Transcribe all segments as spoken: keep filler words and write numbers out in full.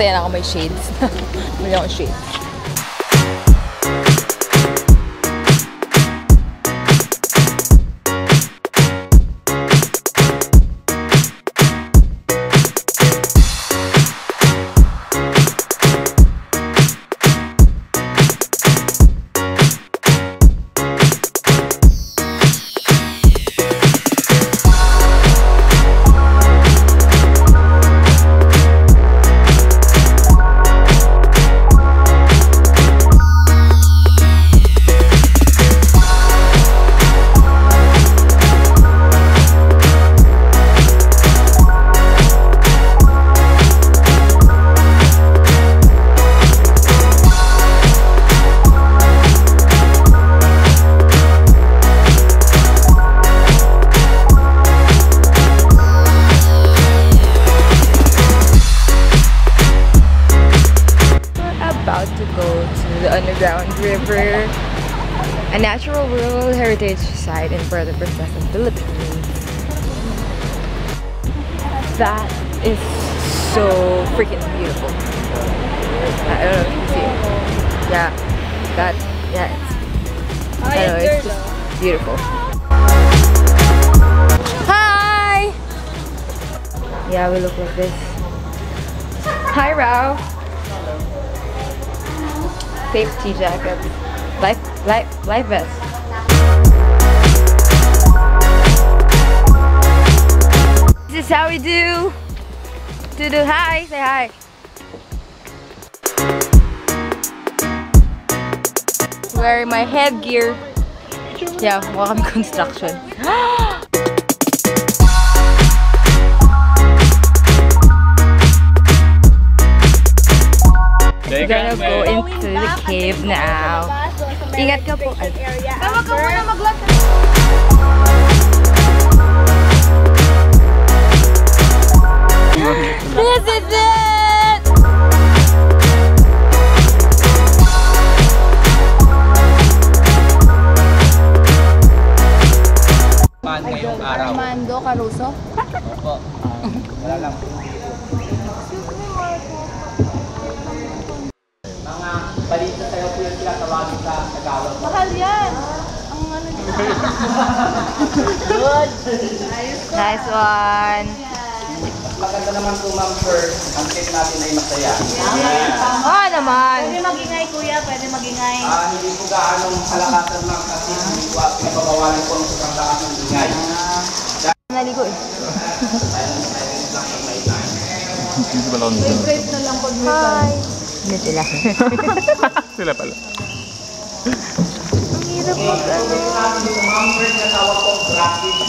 Masaya na ako may shades. Bili akong shades. River, a natural World Heritage Site in Puerto Princesa, Philippines. That is so freaking beautiful. I don't know if you can see it. Yeah, that, yeah, it's, I don't know, it's just beautiful. Hi! Yeah, we look like this. Hi, Rao. Safety jacket, life, life, life vest. This is how we do. To do hi, say hi. Wearing my headgear. Yeah, welcome construction. We're gonna go into the cave now. Ingat ka po. Tama ka muna mag-lapit. This is it! Paan ngayong araw? Armando Caruso? Opo. Wala lang. Balita sa'yo po yung sila tawagin sa Tagalog. Mahal yan! Ang ano nila. Good! Nice one! Mas maganda naman po, ma'am, first. Ang trip natin ay masaya. Oo naman! Pwede mag-ingay, kuya. Pwede mag-ingay. Hindi po gaanong halakasan, ma'am, kasi hindi po at pinabawalan po ng isang lakas ng ingay. Naligo eh. Embrace na lang pag may time. Hindi sila. Sila pala. Ang hirap mo gano'n. Ayusin mo. Ralph!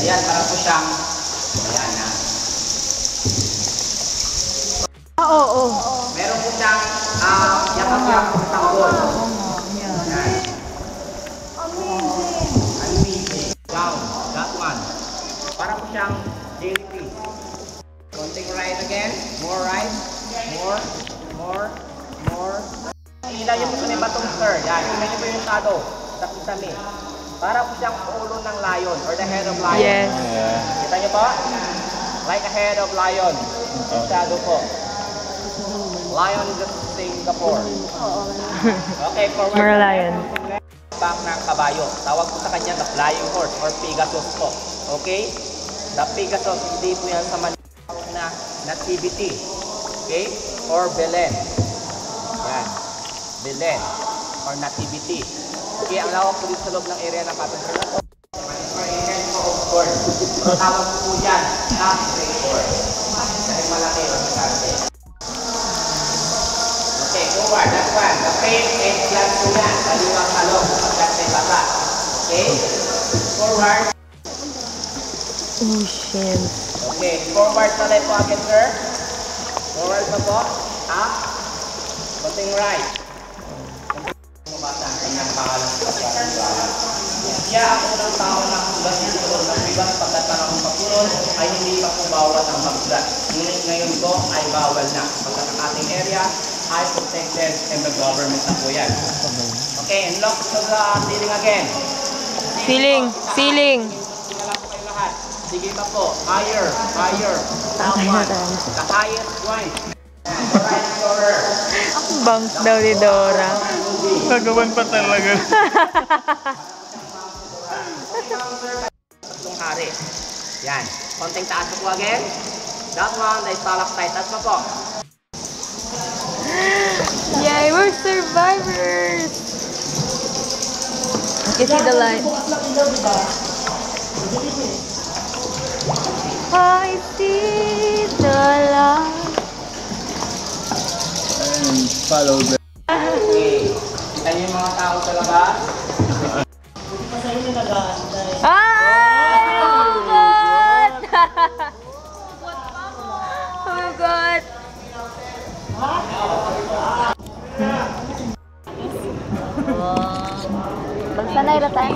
Ayan, para po siyang ayan na. Oo, oh, oo. Oh, oh. Meron po siyang uh, yakap-yakap ng tanggol. Ayan. Amazing. Amazing. Wow, that one. Para po siyang jelly fish. Konting rice again. More rice. More, more, more. Ilayin mo po na yung batong, sir. Yan, ilayin mo yung tado sa kisame. Para po siyang ulo ng lion or the head of lion. Yes. Kita niyo po? Like a head of lion. Tado po. Lion is just Singapore. Okay, forward. More lion. Back ng kabayo. Tawag po sa kanya the flying horse or Pegasus po. Okay? The Pegasus, hindi po yan sa manawag na nativity. Okay? Or Belen. Yan. Belen. Or Nativity. Okay, ang lawak po dito sa loob ng area ng Cathedral. Manismaringan po, of course. Tapos po yan. Last record. Isa rin malaki o masarte. Okay, forward. That's one. The pain and glass po yan. Kaliwang halong. Pagkat may baka. Okay? Forward. Oh, shit. Okay, forward na lang po again, sir. Forward pa po. Up. Konting right. Konting bata. Kanyang pangalang siya ako ng tao na kulat ng tulong ng ribas pagkatan akong papulon ay hindi pa po bawal ang magsulat. Ngunit ngayon po ay bawal na. Pagkat ang ating area ay protected and the government na po yan. Okay, and lock to the ceiling again. Ceiling, ceiling. Sige pa po, higher, higher. Tama, the highest one. Bangs daw ni Dora. Nagawan pa talaga. Tatlong hari. Yan. Konting taas po again. That one, the stalactite. Taas pa po. Yay, we're survivors! You see the light. I see the light. And follow the... Okay. Kita niyo yung mga tao sa labas. Ah! Oh God! Oh God! Magsanay na tayo.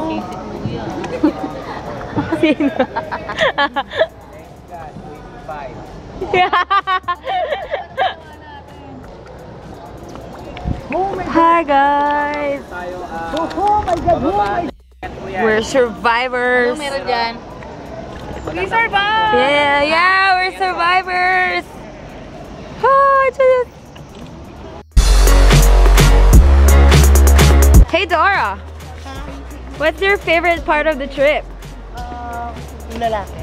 Sino? Hi guys! Oh my God! Oh my God! We're survivors. Ano meron dyan? We survived. Yeah, yeah, we're survivors. Oh, just... Hey Dora, what's your favorite part of the trip? Uh, lalaki.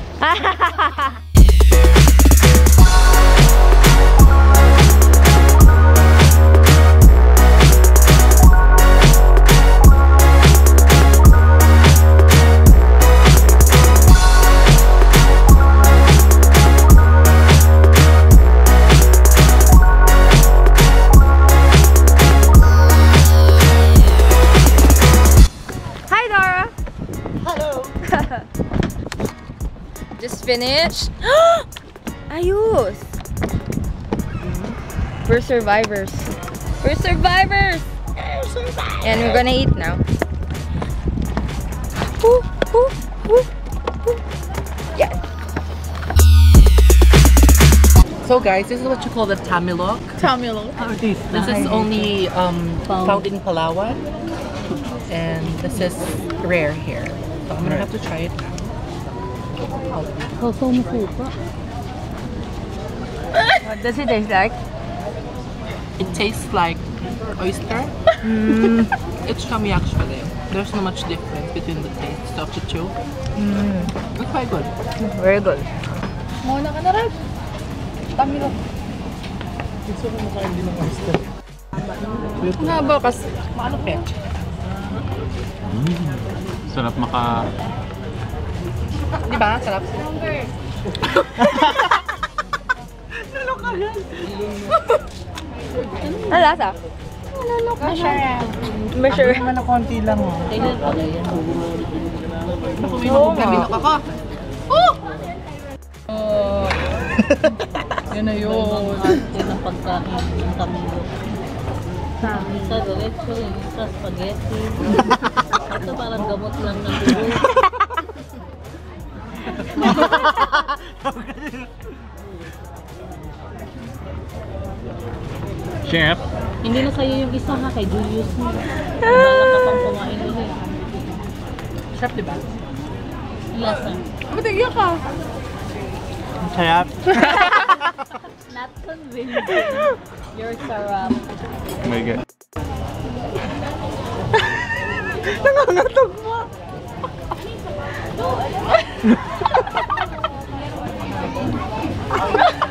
Just finished. Ayos. We're survivors. We're survivors. We're survivors. And we're gonna eat now. Ooh, ooh, ooh, ooh. Yeah. So guys, this is what you call the tamilok. Tamilok. Oh, this this is only um, found in Palawan, and this is rare here. So I'm gonna have to try it now. What does it taste like? It tastes like oyster. Mm. It's yummy actually. There's not much difference between the tastes of the two. Mm. It's quite good. Very good. Mm. Sarap maka... Di ba? Sarap. Nalok agad. Ang lasa? Nalok agad. Masarap. Masarap. Ako naman na konti lang o. Naku, may magkaminok ako. Oh! Yan na yun. Ito ng pagkain ng tamilok. Isa diretso, isa spaghetti. Ito parang gamot lang ng dulo. Chef, hindi na kayo yung isa ha, kay Julius mo. Balang na pang kumain nila. Chef, diba? Lasa. Matigil ka. Sarap. Not convincing. You're sarap. Oh my God. Nangangatog mo. No, I don't know.